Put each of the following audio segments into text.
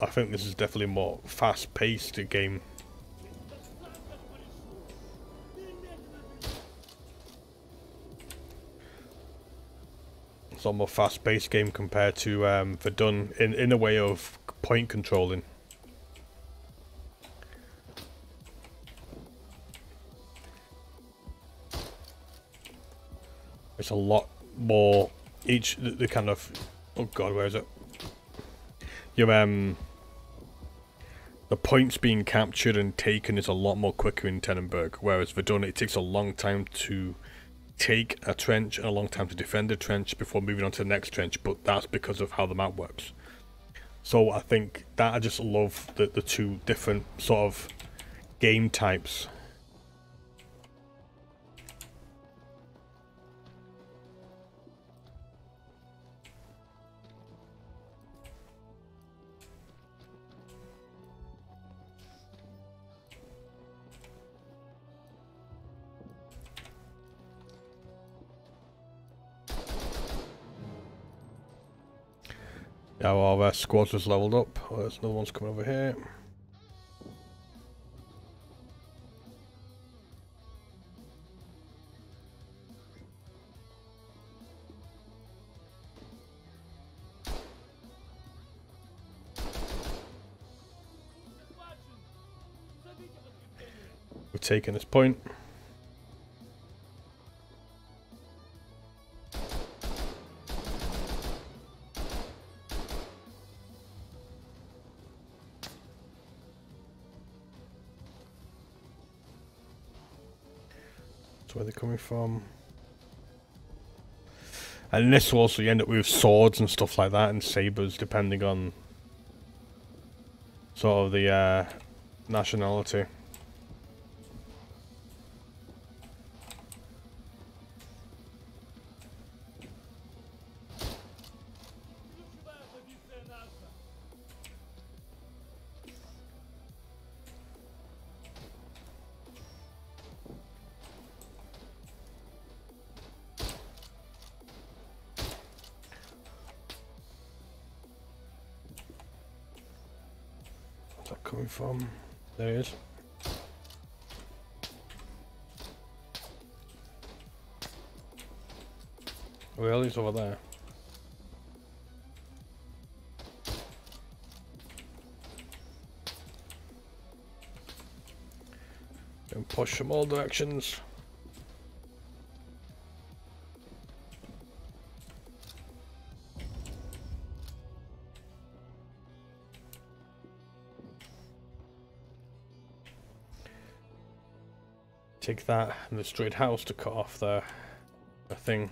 I think this is definitely a more fast-paced game. It's a more fast-paced game compared to Verdun in a way of point controlling. It's a lot more each the kind of oh god, where is it? Your the points being captured and taken is a lot more quicker in Tannenberg, whereas Verdun it takes a long time to take a trench and a long time to defend a trench before moving on to the next trench, but that's because of how the map works. So I think that I just love the two different sort of game types. Now our squad has leveled up. Oh, there's another one's coming over here. We're taking this point. Where they're coming from, and this will also you end up with swords and stuff like that, and sabers depending on sort of the nationality. Coming from there it is. Well, he's over there. And push from all directions. Take that and the straight house to cut off the thing.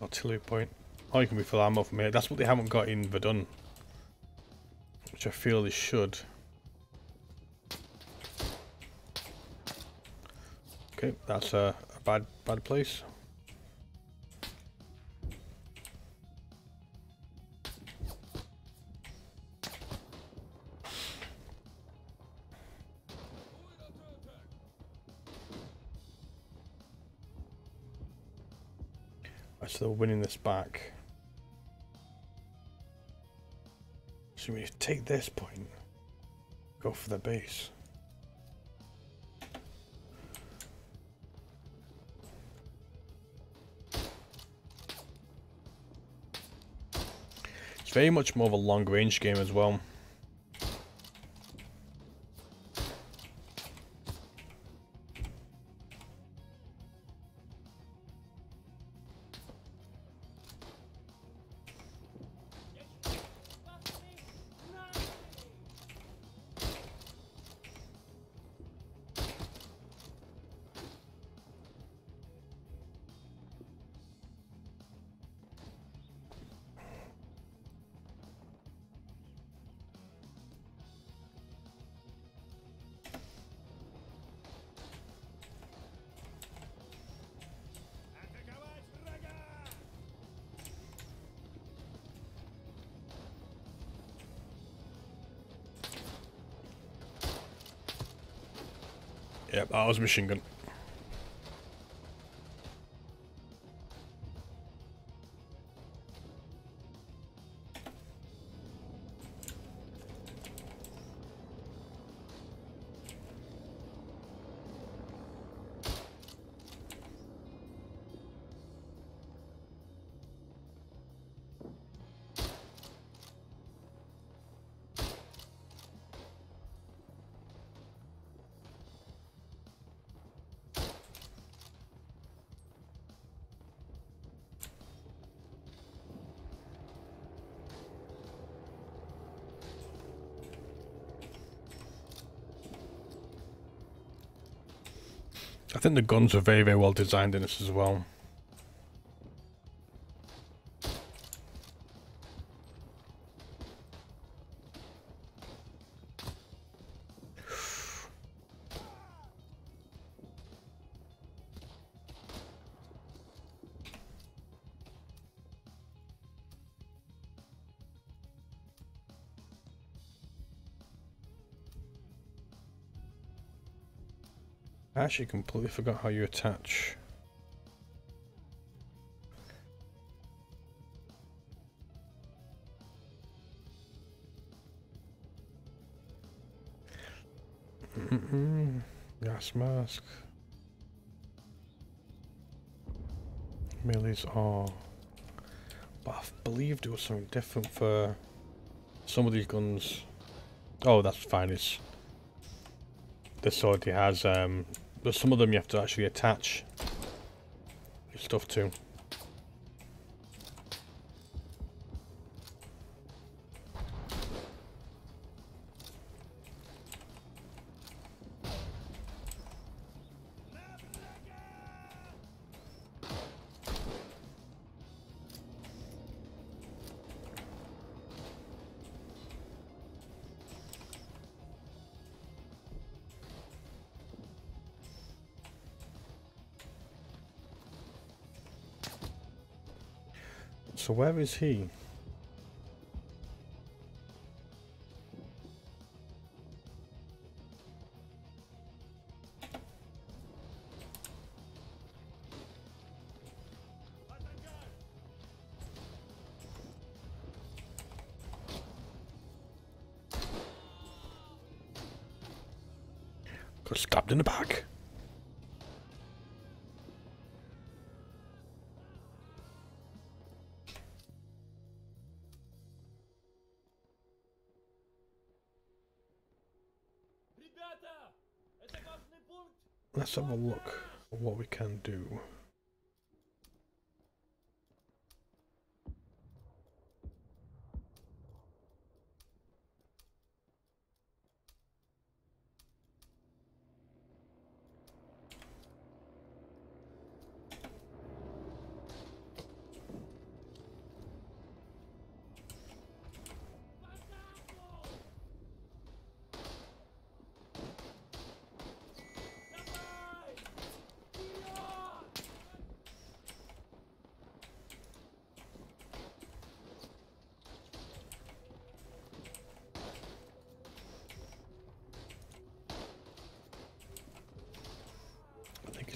Artillery point. Oh, you can be full ammo from here. That's what they haven't got in Verdun, which I feel they should. Okay, that's a bad place. So they're winning this back. So we take this point, go for the base. It's very much more of a long range game as well. Yep, that was a machine gun. I think the guns are very, very well designed in this as well. I actually completely forgot how you attach. Gas mask. Melees are... But I believe there was something different for some of these guns. Oh, that's fine. It's... This already has, but some of them you have to actually attach your stuff to. So where is he? Got stabbed in the back. Let's have a look at what we can do.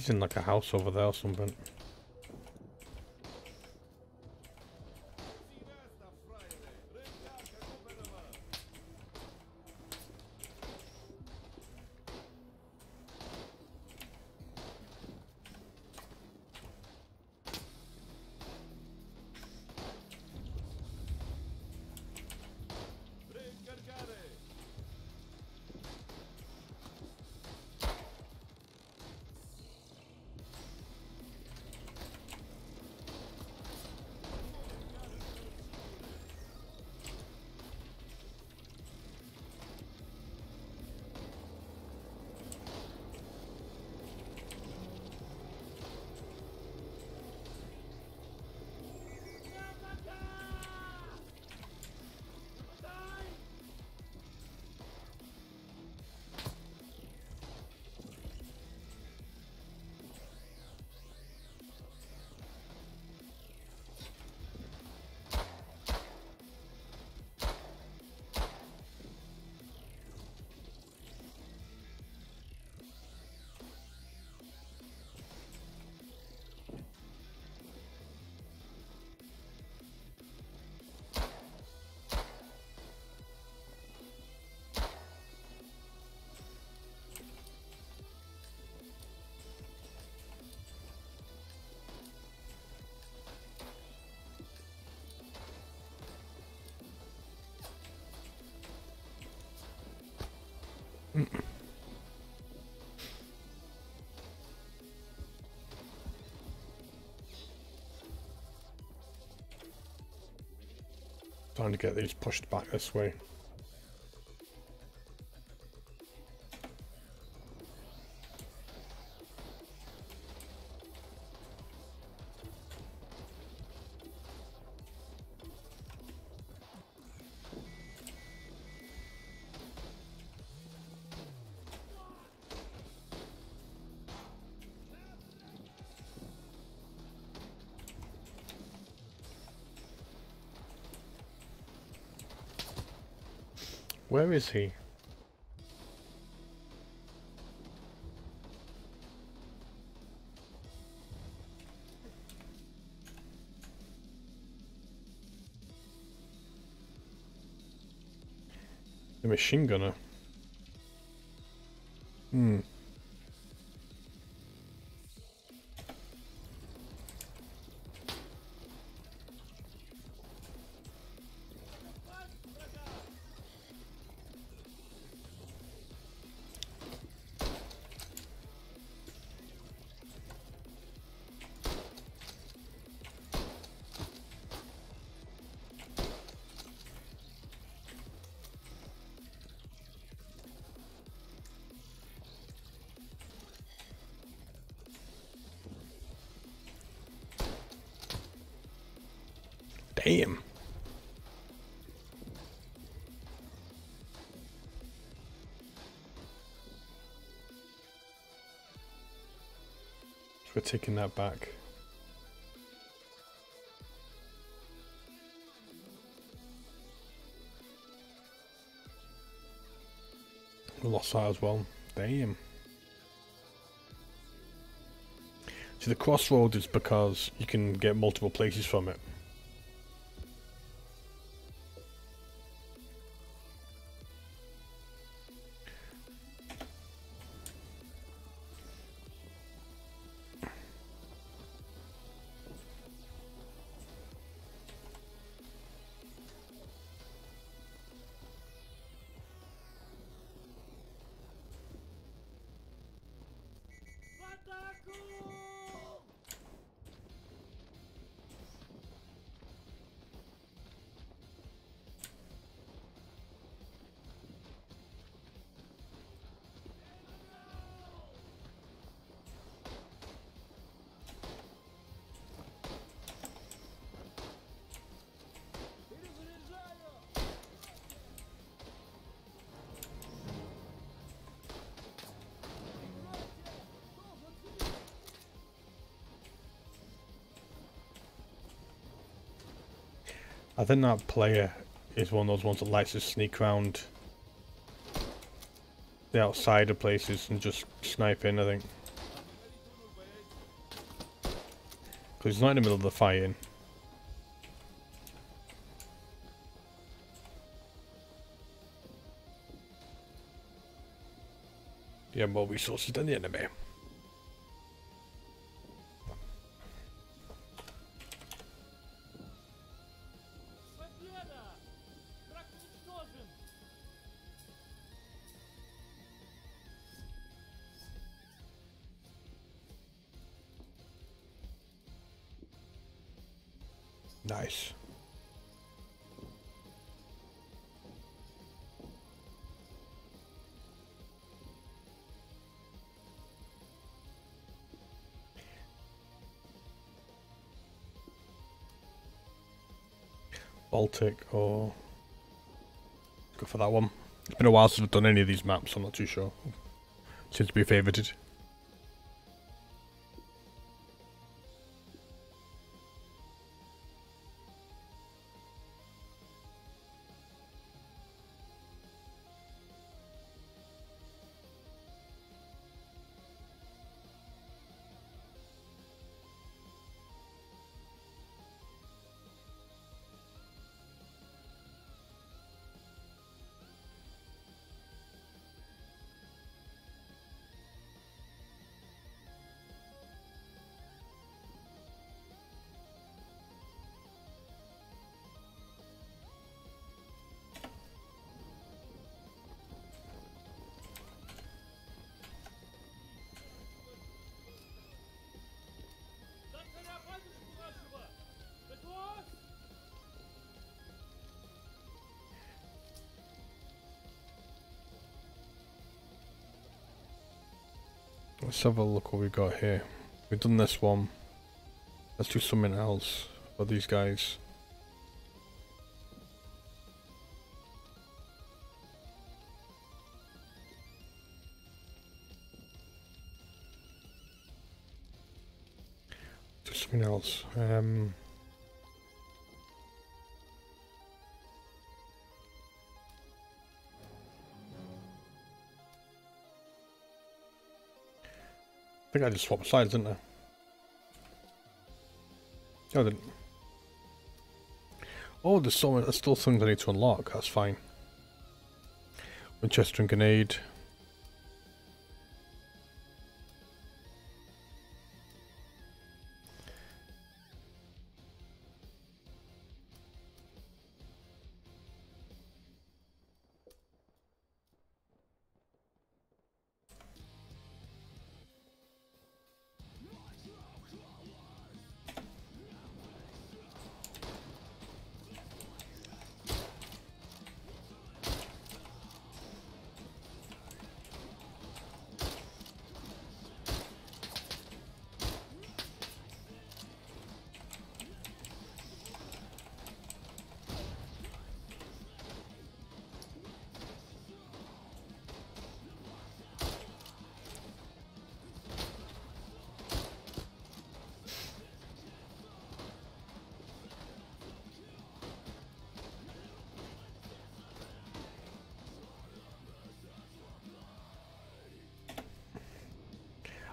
In like a house over there or something. Time to get these pushed back this way. Where is he? The machine gunner. Damn. So we're taking that back. We lost that as well. Damn. See, the crossroad is because you can get multiple places from it. I think that player is one of those ones that likes to sneak around the outside of places and just snipe in, I think. Because he's not in the middle of the fighting. You have more resources than the enemy. Nice. Baltic, or go for that one. It's been a while since I've done any of these maps, I'm not too sure. Seems to be favourited. Let's have a look what we've got here. We've done this one. Let's do something else for these guys. Do something else. I think I just swapped sides, didn't I? No, I didn't. Oh, there's so many, there's still things I need to unlock. That's fine. Winchester and grenade.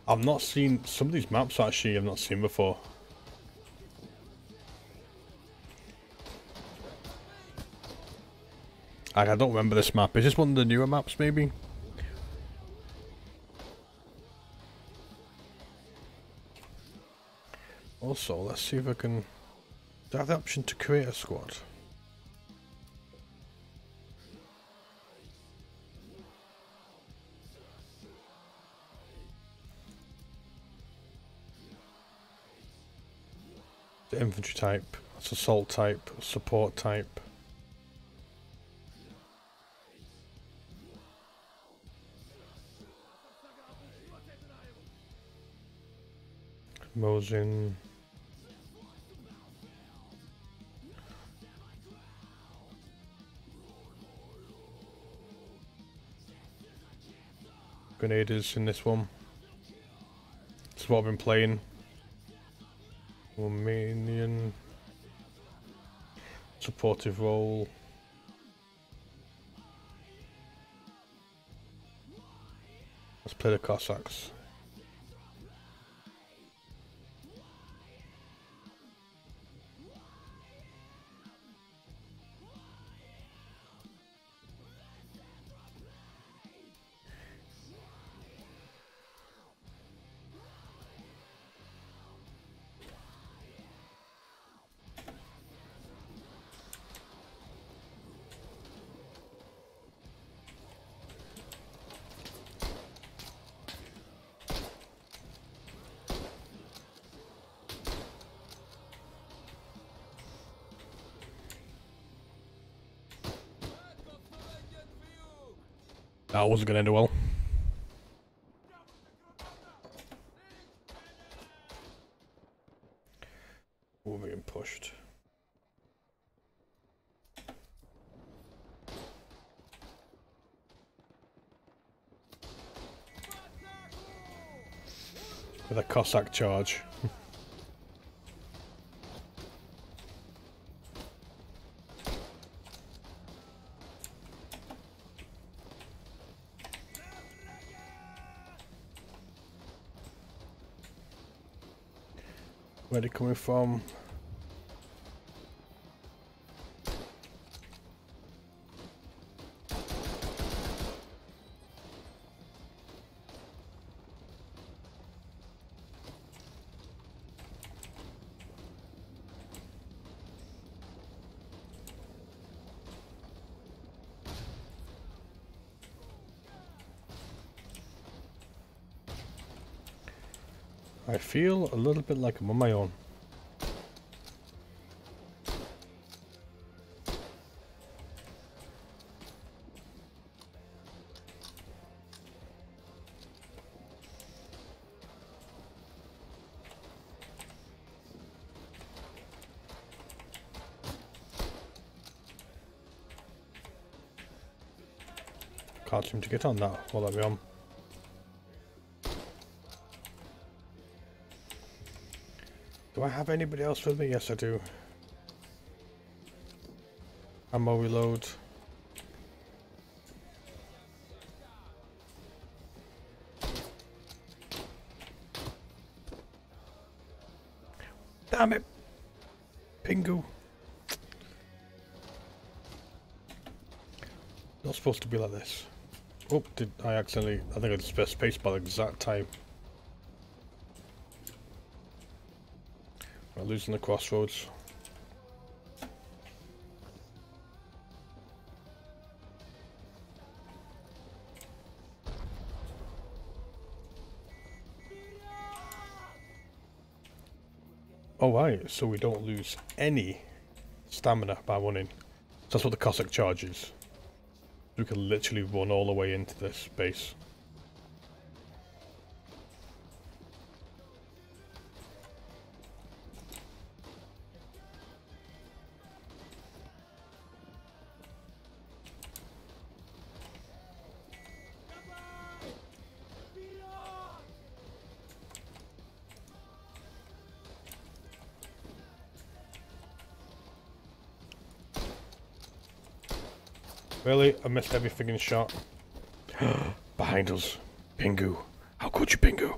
I've not seen some of these maps actually. I've not seen before. I don't remember this map. Is this one of the newer maps, maybe? Also, let's see if I can. Do I have the option to create a squad? Infantry type, that's assault type, support type. Mosin. Grenaders in this one. This is what I've been playing. Romanian supportive role. Let's play the Cossacks. That wasn't going to end well. We're being pushed. With a Cossack charge. Where they're coming from. I feel a little bit like I'm on my own. Patrz im Etykietą da olabiliyorum. Do I have anybody else with me? Yes, I do. Ammo reload. Damn it, Pingu. Not supposed to be like this. Oh, did I accidentally? I think I just pressed spacebar at the exact time. We're losing the crossroads. Alright, so we don't lose any stamina by running. So that's what the Cossack charge is. We can literally run all the way into this base. Really? I missed every friggin' shot. Behind us. Pingu. How could you, Pingu?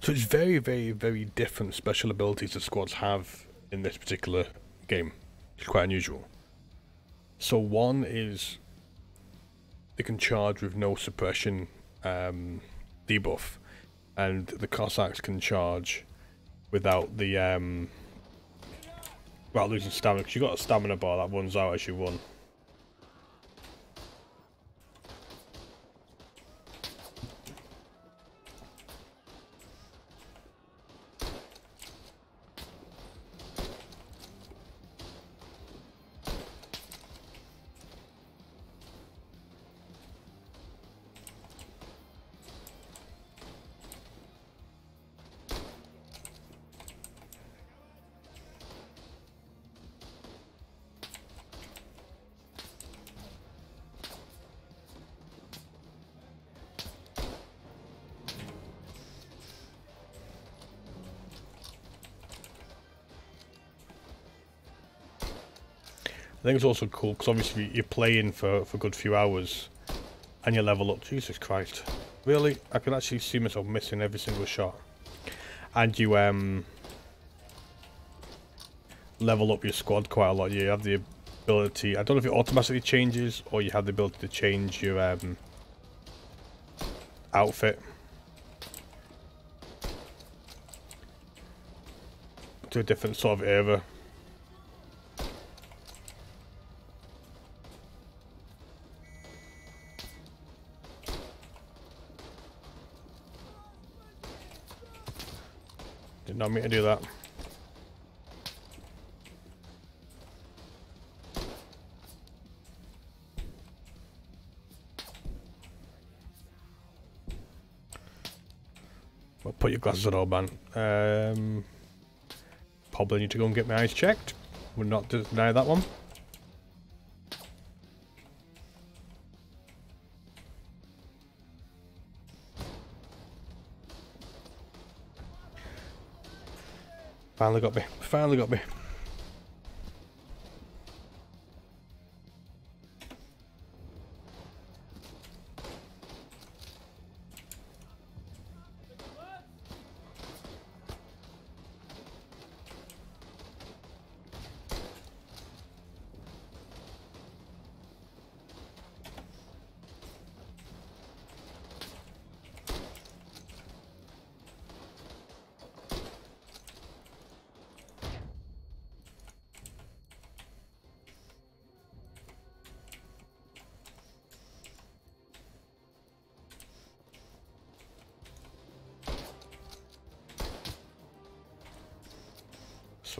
So it's very different special abilities that squads have in this particular game. It's quite unusual. So one is they can charge with no suppression debuff. And the Cossacks can charge without the without losing stamina, because you've got a stamina bar that runs out as you run. I think it's also cool because obviously you're playing for a good few hours and you level up. Jesus Christ. Really? I can actually see myself missing every single shot. And you level up your squad quite a lot. You have the ability, I don't know if it automatically changes or you have the ability to change your outfit. To a different sort of era. Not me to do that. Well, put your glasses on, old man. Probably need to go and get my eyes checked. Would not deny that one. Finally got me. Finally got me.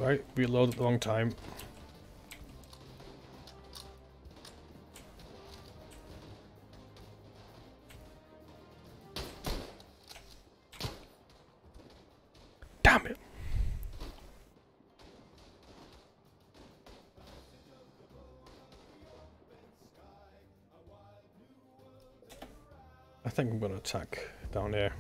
Right, reload at the wrong time. Damn it! think I'm going to attack down there.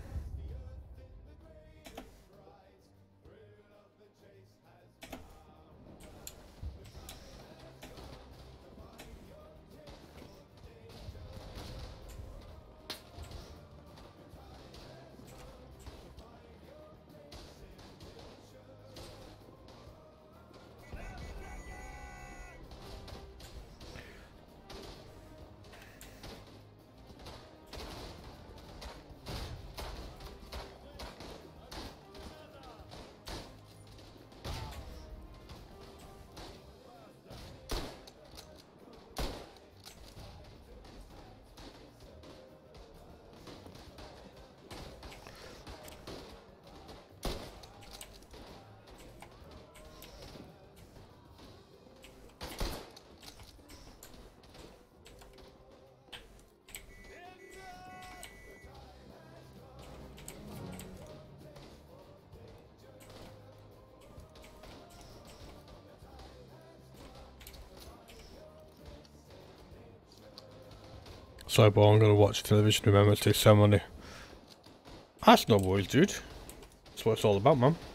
Sorry, but I'm gonna watch television, remember, to save money. That's no worries, dude. That's what it's all about, man.